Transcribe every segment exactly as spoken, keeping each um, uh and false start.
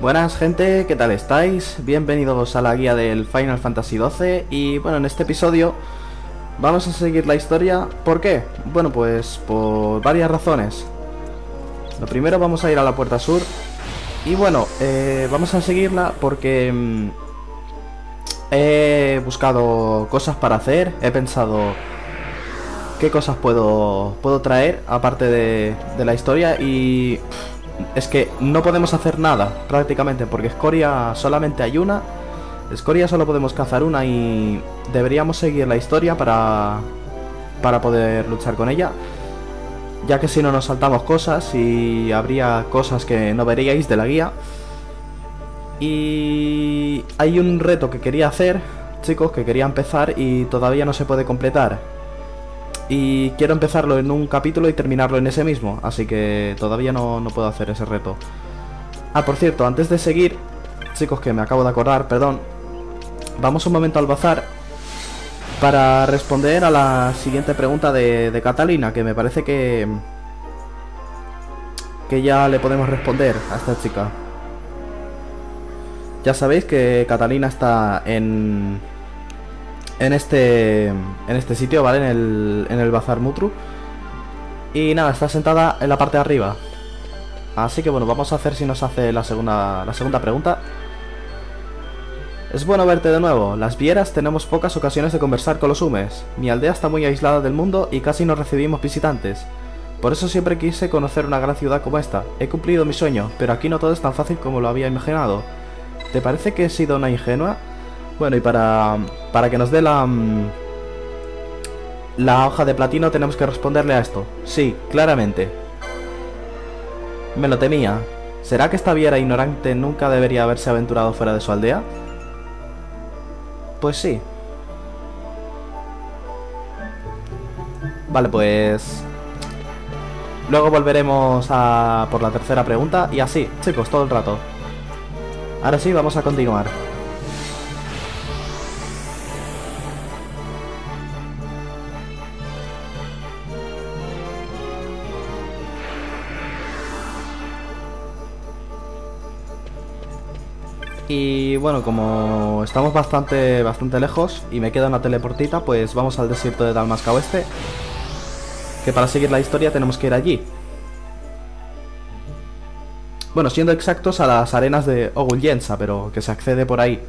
Buenas gente, ¿qué tal estáis? Bienvenidos a la guía del Final Fantasy doce. Y bueno, en este episodio vamos a seguir la historia. ¿Por qué? Bueno, pues por varias razones. Lo primero, vamos a ir a la Puerta Sur. Y bueno, eh, vamos a seguirla porque mmm, he buscado cosas para hacer. He pensado qué cosas puedo, puedo traer aparte de, de la historia. Y es que no podemos hacer nada prácticamente, porque escoria solamente hay una. Escoria solo podemos cazar una y deberíamos seguir la historia para, para poder luchar con ella, ya que si no nos saltamos cosas y habría cosas que no veríais de la guía. Y hay un reto que quería hacer, chicos, que quería empezar y todavía no se puede completar. Y quiero empezarlo en un capítulo y terminarlo en ese mismo, así que todavía no, no puedo hacer ese reto. Ah, por cierto, antes de seguir, chicos, que me acabo de acordar, perdón, vamos un momento al bazar para responder a la siguiente pregunta de, de Catalina, que me parece que, que ya le podemos responder a esta chica. Ya sabéis que Catalina está en... En este, en este sitio, ¿vale? En el, en el Bazar Mutru. Y nada, está sentada en la parte de arriba. Así que bueno, vamos a hacer si nos hace la segunda, la segunda pregunta. Es bueno verte de nuevo. Las Vieras tenemos pocas ocasiones de conversar con los Humes. Mi aldea está muy aislada del mundo y casi no recibimos visitantes. Por eso siempre quise conocer una gran ciudad como esta. He cumplido mi sueño, pero aquí no todo es tan fácil como lo había imaginado. ¿Te parece que he sido una ingenua? Bueno, y para, para que nos dé la, la hoja de platino tenemos que responderle a esto. Sí, claramente. Me lo temía. ¿Será que esta viera ignorante nunca debería haberse aventurado fuera de su aldea? Pues sí. Vale, pues... luego volveremos a por la tercera pregunta y así, chicos, todo el rato. Ahora sí, vamos a continuar. Y bueno, como estamos bastante bastante lejos y me queda una teleportita, pues vamos al desierto de Dalmasca Oeste, que para seguir la historia tenemos que ir allí. Bueno, siendo exactos, a las Arenas de Ogul Yensa, pero que se accede por ahí.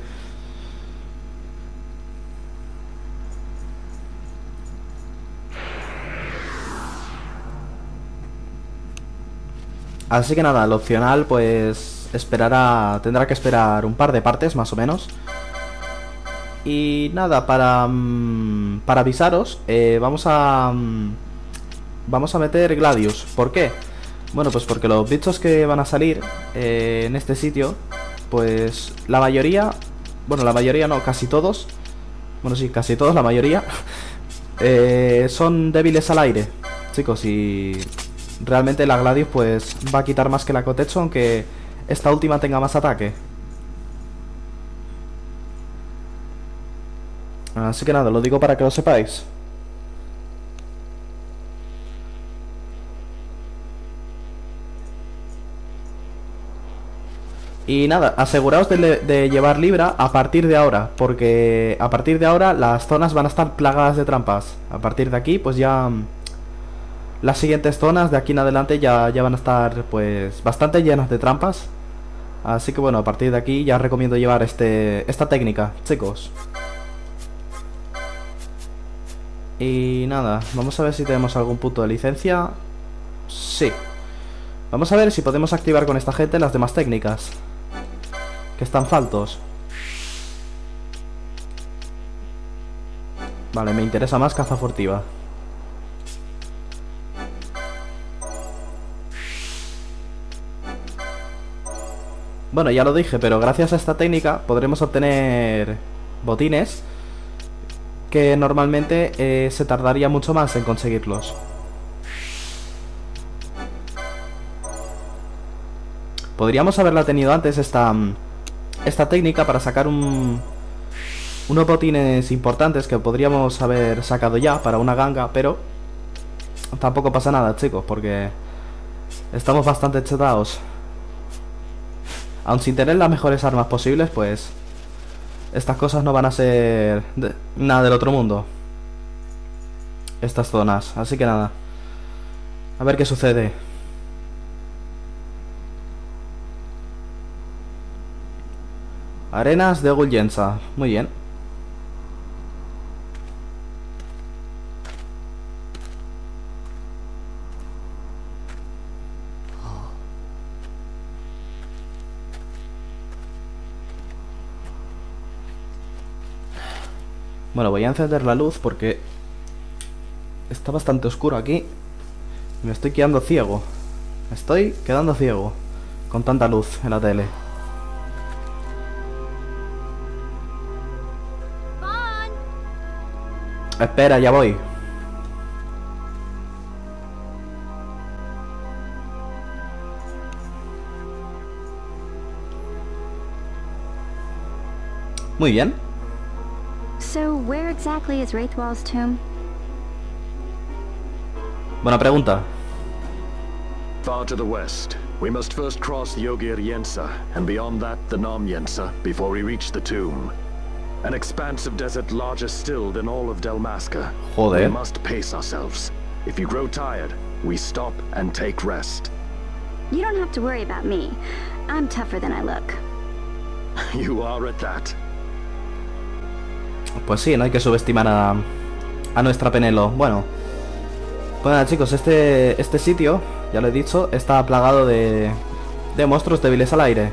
Así que nada, el opcional pues... Esperará, tendrá que esperar un par de partes más o menos. Y nada, para, para avisaros, eh, vamos a vamos a meter Gladius. ¿Por qué? Bueno, pues porque los bichos que van a salir eh, en este sitio, pues la mayoría, bueno, la mayoría no, casi todos, bueno, sí, casi todos, la mayoría eh, son débiles al aire, chicos, y realmente la Gladius pues va a quitar más que la Cotecho, aunque esta última tenga más ataque. Así que nada, lo digo para que lo sepáis. Y nada, aseguraos de, de llevar Libra a partir de ahora, porque a partir de ahora las zonas van a estar plagadas de trampas. A partir de aquí, pues ya... las siguientes zonas de aquí en adelante ya, ya van a estar pues bastante llenas de trampas. Así que bueno, a partir de aquí ya recomiendo llevar este, esta técnica, chicos. Y nada, vamos a ver si tenemos algún punto de licencia. Sí. Vamos a ver si podemos activar con esta gente las demás técnicas que están faltos. Vale, me interesa más caza furtiva. Bueno, ya lo dije, pero gracias a esta técnica podremos obtener botines que normalmente eh, se tardaría mucho más en conseguirlos. Podríamos haberla tenido antes esta, esta técnica para sacar un, unos botines importantes que podríamos haber sacado ya para una ganga, pero tampoco pasa nada, chicos, porque estamos bastante chetados. Aun sin tener las mejores armas posibles, pues estas cosas no van a ser de, nada del otro mundo, estas zonas. Así que nada, a ver qué sucede. Arenas de Ogul Yensa, muy bien. Bueno, voy a encender la luz porque está bastante oscuro aquí. Me estoy quedando ciego. Me estoy quedando ciego con tanta luz en la tele. Espera, ya voy. Muy bien. So, where exactly is Raithwall's tomb? Buena pregunta. Far to the west. We must first cross Yogir Yensa, and beyond that the Nam Yensa, before we reach the tomb. An expanse of desert larger still than all of Dalmasca. Joder. We must pace ourselves. If you grow tired, we stop and take rest. You don't have to worry about me. I'm tougher than I look. You are at that. Pues sí, no hay que subestimar a, a nuestra Penelo. Bueno, pues nada, chicos, este, este sitio, ya lo he dicho, está plagado de, de monstruos débiles al aire.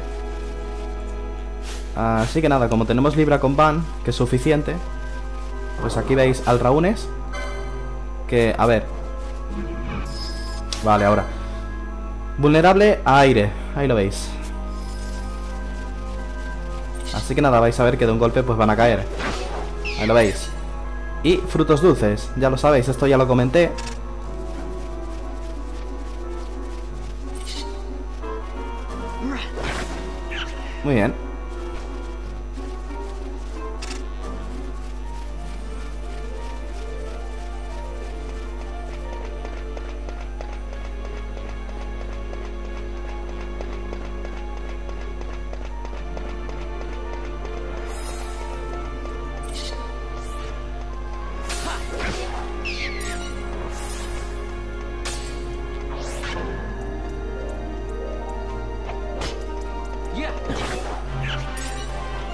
Así que nada, como tenemos Libra con Van, que es suficiente, pues aquí veis al Raunes, que, a ver. Vale, ahora. Vulnerable a aire, ahí lo veis. Así que nada, vais a ver que de un golpe pues van a caer. Ahí lo veis. Y frutos dulces, ya lo sabéis, esto ya lo comenté. Muy bien.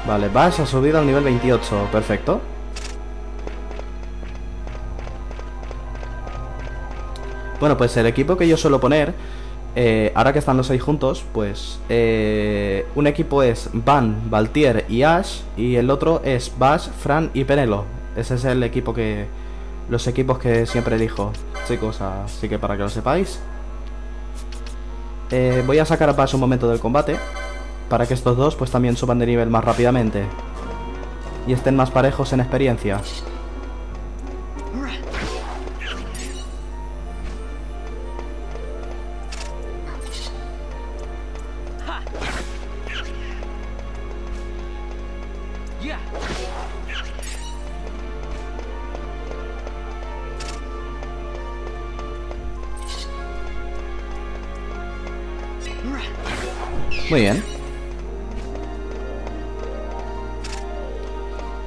Vale, Bash ha subido al nivel veintiocho, perfecto. Bueno, pues el equipo que yo suelo poner, eh, ahora que están los seis juntos, pues eh, un equipo es Van, Balthier y Ash, y el otro es Bash, Fran y Penelo. Ese es el equipo que... los equipos que siempre elijo, chicos, así que para que lo sepáis. Eh, voy a sacar a Bash un momento del combate, para que estos dos pues también suban de nivel más rápidamente y estén más parejos en experiencia. Muy bien.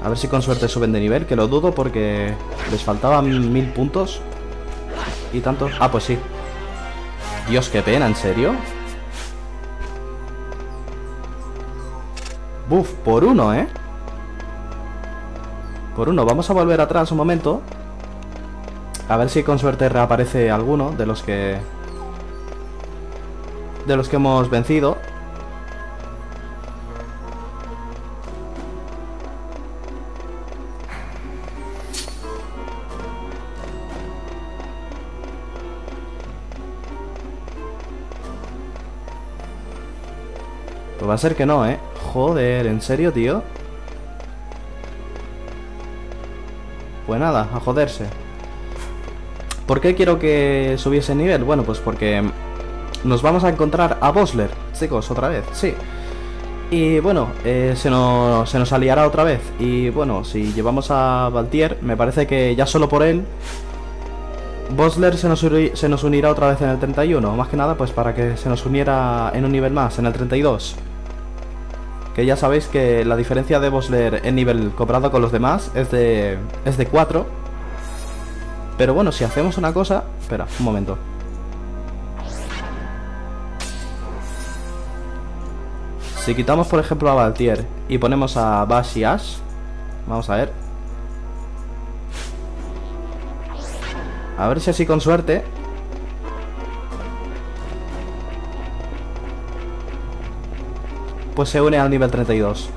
A ver si con suerte suben de nivel, que lo dudo porque les faltaban mil puntos y tantos. Ah, pues sí. Dios, qué pena, ¿en serio? Buf, por uno, ¿eh? Por uno. Vamos a volver atrás un momento. A ver si con suerte reaparece alguno de los que... de los que hemos vencido. Va a ser que no, ¿eh? Joder, ¿en serio, tío? Pues nada, a joderse. ¿Por qué quiero que subiese nivel? Bueno, pues porque nos vamos a encontrar a Vossler, chicos, otra vez, sí. Y bueno, eh, se, nos, se nos aliará otra vez. Y bueno, si llevamos a Balthier, me parece que ya solo por él Vossler se nos, se nos unirá otra vez en el treinta y uno. Más que nada, pues para que se nos uniera en un nivel más, en el treinta y dos. que ya sabéis que la diferencia de Vossler en nivel comparado con los demás es de es de cuatro. Pero bueno, si hacemos una cosa... Espera, un momento. Si quitamos, por ejemplo, a Balthier y ponemos a Bash y Ash, vamos a ver. A ver si así con suerte... pues se une al nivel treinta y dos.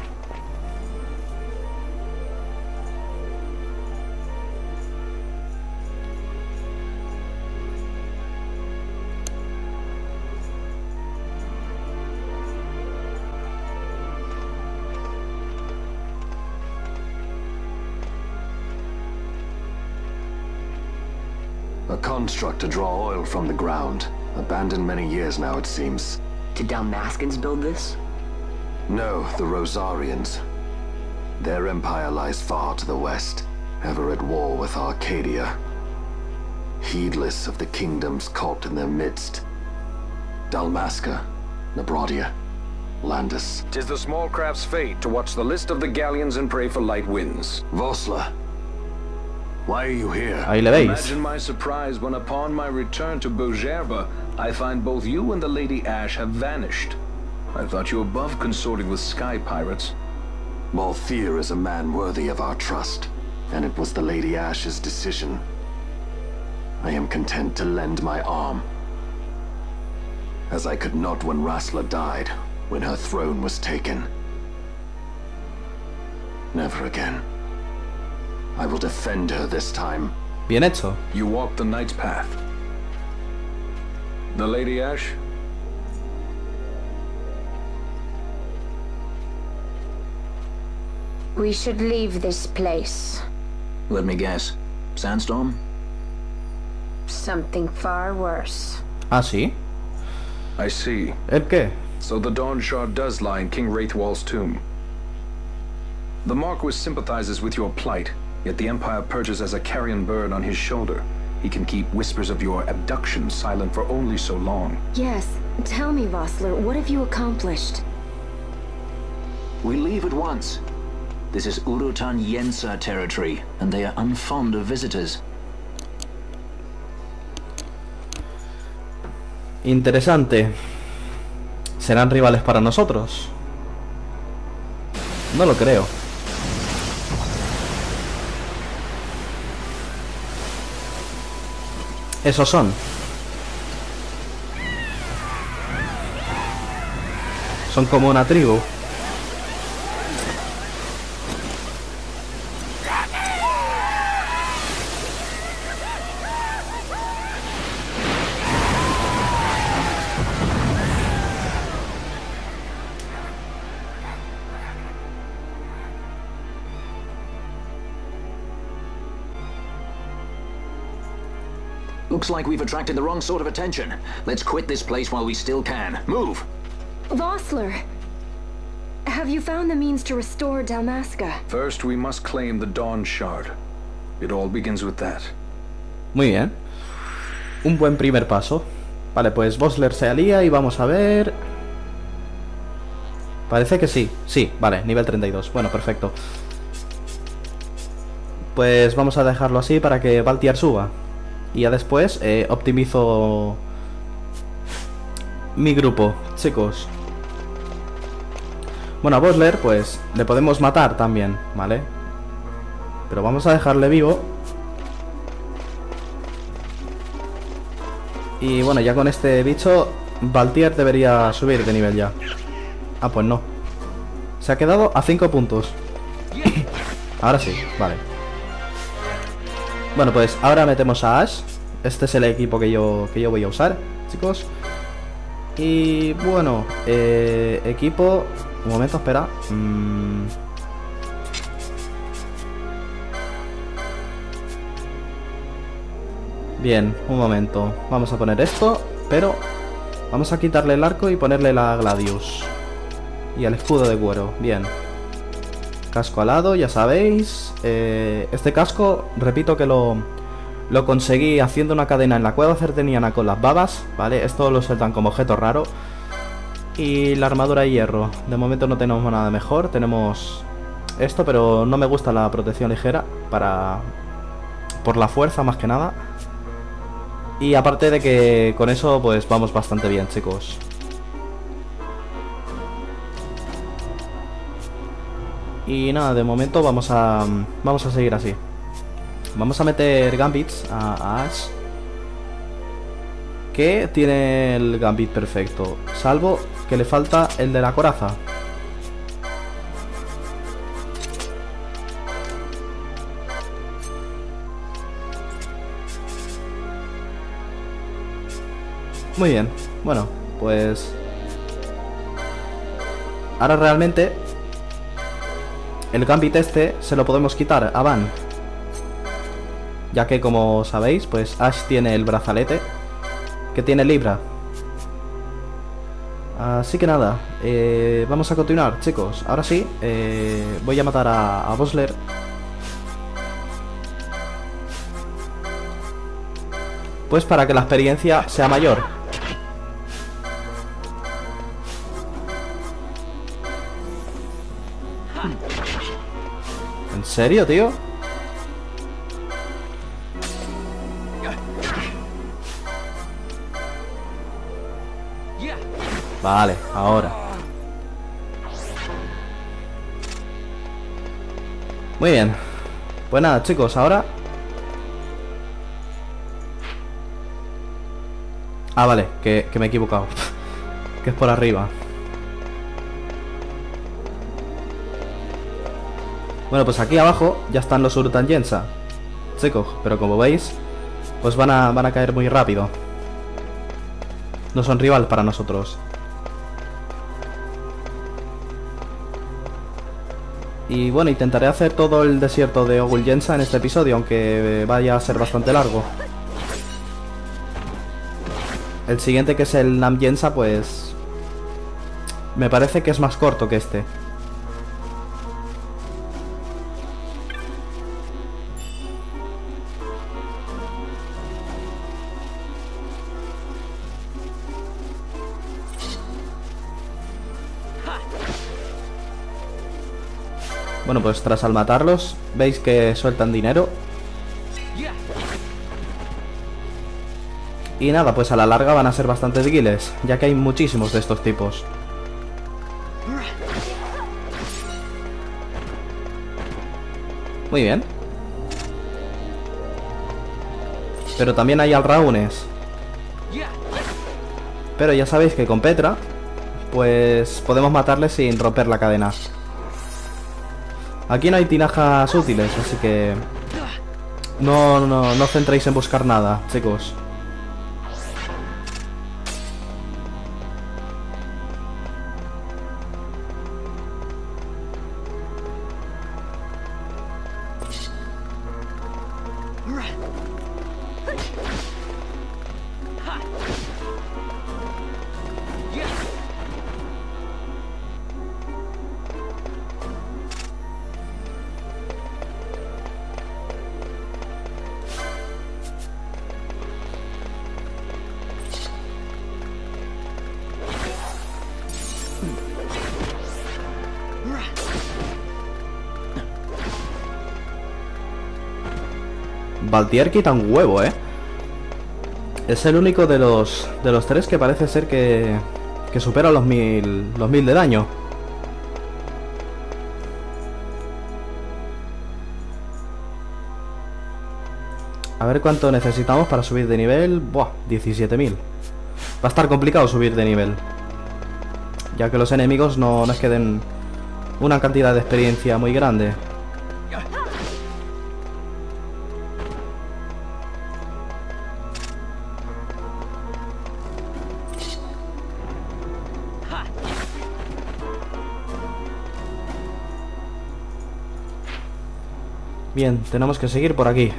A construct to draw oil from the ground. Abandoned many years now, it seems. Did Dalmascans build this? No, the Rozarrians. Their empire lies far to the west, ever at war with Arcadia. Heedless of the kingdoms caught in their midst. Dalmasca, Nabradia, Landis. Tis the small craft's fate to watch the list of the galleons and pray for light winds. Vossler, why are you here? Ahí le veis. Imagine my surprise when upon my return to Bhujerba, I find both you and the Lady Ashe have vanished. I thought you above consorting with sky pirates. Balthier is a man worthy of our trust, and it was the Lady Ashe's decision. I am content to lend my arm, as I could not when Rasler died, when her throne was taken. Never again. I will defend her this time. Bien hecho. You walked the knight's path. The Lady Ashe? We should leave this place. Let me guess. Sandstorm? Something far worse. Ah, sí? I see. ¿El qué? So the Dawn Shard does lie in King Raithwall's tomb. The Marquis sympathizes with your plight, yet the Empire perches as a carrion bird on his shoulder. He can keep whispers of your abduction silent for only so long. Yes. Tell me, Vossler, what have you accomplished? We leave at once. This is Urutan Yensa territory, and they are unfond of visitors. Interesante. ¿Serán rivales para nosotros? No lo creo. Esos son. Son como una tribu. Looks like we've attracted the wrong sort of attention. Let's quit this place while we still can. Move! Vossler! Have you found the means to restore Dalmasca? First, we must claim the Dawn Shard. It all begins with that. Muy bien. Un buen primer paso. Vale, pues Vossler se alía y vamos a ver... Parece que sí. Sí, vale, nivel treinta y dos. Bueno, perfecto. Pues vamos a dejarlo así para que Balthier suba. Y ya después eh, optimizo mi grupo, chicos. Bueno, a Vossler, pues le podemos matar también, ¿vale? Pero vamos a dejarle vivo. Y bueno, ya con este bicho, Balthier debería subir de nivel ya. Ah, pues no. Se ha quedado a cinco puntos. Ahora sí, vale. Bueno, pues ahora metemos a Ash. Este es el equipo que yo, que yo voy a usar, chicos. Y bueno, eh, equipo... Un momento, espera. Mm. Bien, un momento. Vamos a poner esto, pero... Vamos a quitarle el arco y ponerle la Gladius. Y el escudo de cuero, bien. Casco alado, ya sabéis. Eh, este casco, repito que lo, lo conseguí haciendo una cadena en la cueva certeniana con las babas, ¿vale? Esto lo sueltan como objeto raro. y la armadura de hierro. De momento no tenemos nada mejor. Tenemos esto, pero no me gusta la protección ligera para por la fuerza más que nada. Y aparte de que con eso pues vamos bastante bien, chicos. Y nada, de momento vamos a vamos a seguir así. Vamos a meter Gambits a, a Ash, que tiene el Gambit perfecto, salvo que le falta el de la coraza. Muy bien, bueno, pues ahora realmente el Gambit este se lo podemos quitar a Van, ya que, como sabéis, pues Ash tiene el brazalete que tiene Libra. Así que nada, eh, vamos a continuar, chicos. Ahora sí, eh, voy a matar a, a Vossler. Pues para que la experiencia sea mayor. ¿En serio, tío? Vale, ahora. Muy bien. Pues nada, chicos, ahora... Ah, vale, que, que me he equivocado. Que es por arriba. Bueno, pues aquí abajo ya están los Urutan Yensa, chicos, pero como veis, pues van a, van a caer muy rápido. No son rival para nosotros. Y bueno, intentaré hacer todo el desierto de Ogul Yensa en este episodio, aunque vaya a ser bastante largo. El siguiente, que es el Nam Yensa, pues... me parece que es más corto que este. Bueno, pues tras al matarlos, veis que sueltan dinero. Y nada, pues a la larga van a ser bastantes guiles, ya que hay muchísimos de estos tipos. Muy bien. Pero también hay al Raunes. Pero ya sabéis que con Petra, pues podemos matarles sin romper la cadena. Aquí no hay tinajas útiles, así que no, no, no os centréis en buscar nada, chicos. Balthier quita un huevo, ¿eh? Es el único de los de los tres que parece ser que, que supera los mil, los mil de daño. A ver cuánto necesitamos para subir de nivel. Buah, diecisiete mil. Va a estar complicado subir de nivel, ya que los enemigos no nos queden una cantidad de experiencia muy grande. Bien, tenemos que seguir por aquí.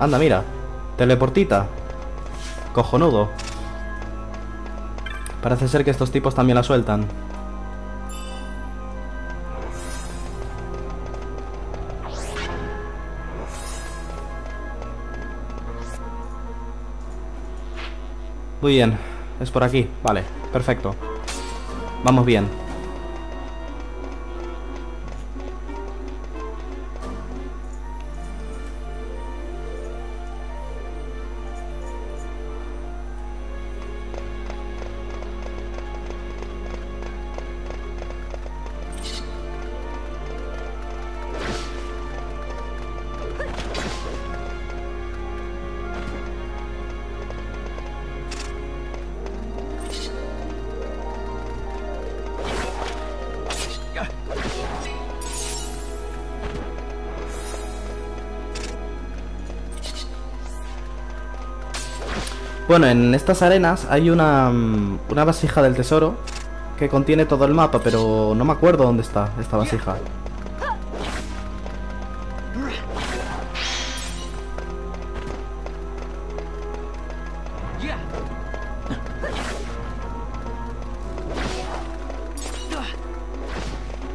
Anda, mira. Teleportita. Cojonudo. Parece ser que estos tipos también la sueltan. Muy bien, es por aquí, vale, perfecto. Vamos bien. Bueno, en estas arenas hay una, una vasija del tesoro que contiene todo el mapa, pero no me acuerdo dónde está esta vasija.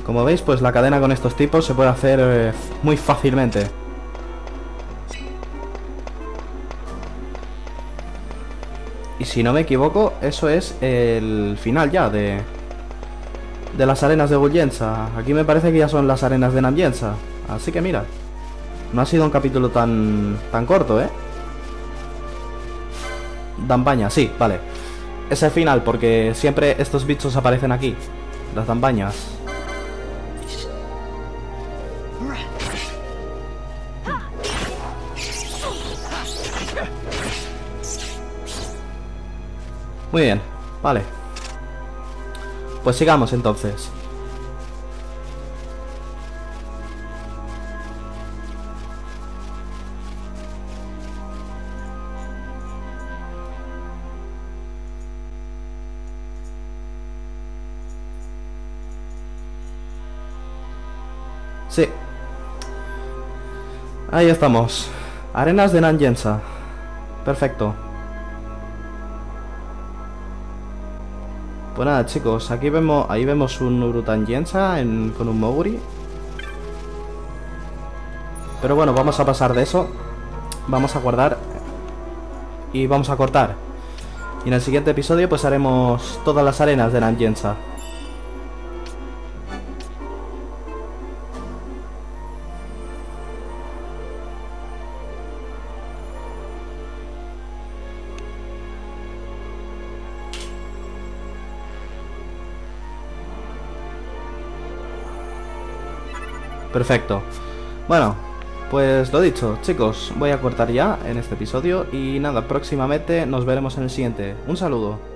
Como veis, pues la cadena con estos tipos se puede hacer eh, muy fácilmente. Y si no me equivoco, eso es el final ya de, de las arenas de Ogul Yensa. Aquí me parece que ya son las arenas de Nam Yensa. Así que mira, no ha sido un capítulo tan, tan corto, ¿eh? Dambaña, sí, vale. Es el final, porque siempre estos bichos aparecen aquí. Las dambañas. Muy bien, vale. Pues sigamos entonces. Sí. Ahí estamos. Arenas de Nam Yensa. Perfecto. Pues nada, chicos, aquí vemos, ahí vemos un Urutan Yensa en, con un Moguri. Pero bueno, vamos a pasar de eso. Vamos a guardar. Y vamos a cortar. Y en el siguiente episodio pues haremos todas las arenas de Nam Yensa. Perfecto. Bueno, pues lo dicho, chicos, voy a cortar ya en este episodio y nada, próximamente nos veremos en el siguiente. Un saludo.